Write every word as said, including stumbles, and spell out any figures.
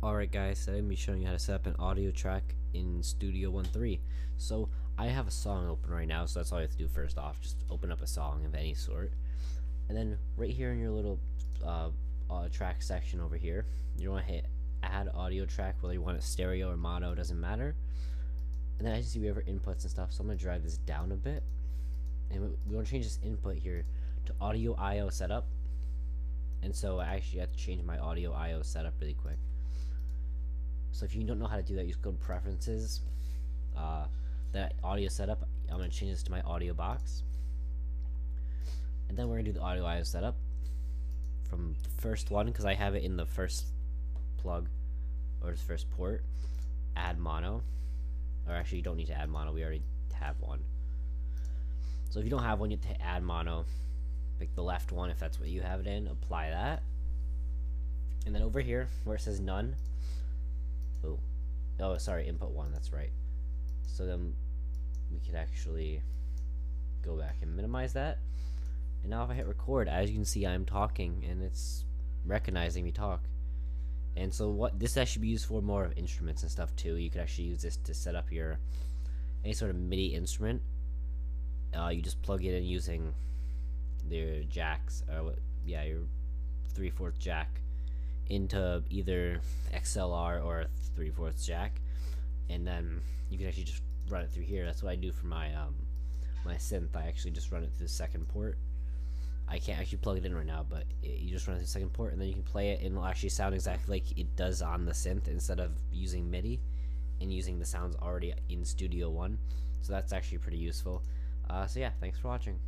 Alright guys, so I'm going to be showing you how to set up an audio track in Studio One three. So I have a song open right now, so that's all you have to do first off. Just open up a song of any sort. And then right here in your little uh, uh, track section over here, you want to hit add audio track, whether you want it stereo or mono, doesn't matter. And then I just see we have our inputs and stuff, so I'm going to drag this down a bit. And we want to change this input here to Audio I O Setup. And so I actually have to change my Audio I O Setup really quick. So if you don't know how to do that, you just go to Preferences, uh, that Audio Setup. I'm going to change this to my audio box, and then we're going to do the Audio I O Setup from the first one, because I have it in the first plug, or the first port. Add mono, or actually you don't need to add mono, we already have one. So if you don't have one, you have to add mono, pick the left one if that's what you have it in, apply that, and then over here where it says none, Oh, oh, sorry, input one, that's right. So then we could actually go back and minimize that. And now if I hit record, as you can see, I'm talking, and it's recognizing me talk. And so what this actually be used for more of instruments and stuff too. You could actually use this to set up your any sort of MIDI instrument. Uh, you just plug it in using your jacks, or yeah, your three-fourths jack into either X L R or a three-fourths jack, and then you can actually just run it through here. That's what I do for my um, my synth. I actually just run it through the second port. I can't actually plug it in right now, but it, you just run it through the second port, and then you can play it, and it'll actually sound exactly like it does on the synth, instead of using MIDI and using the sounds already in Studio One. So that's actually pretty useful. Uh, so yeah, thanks for watching.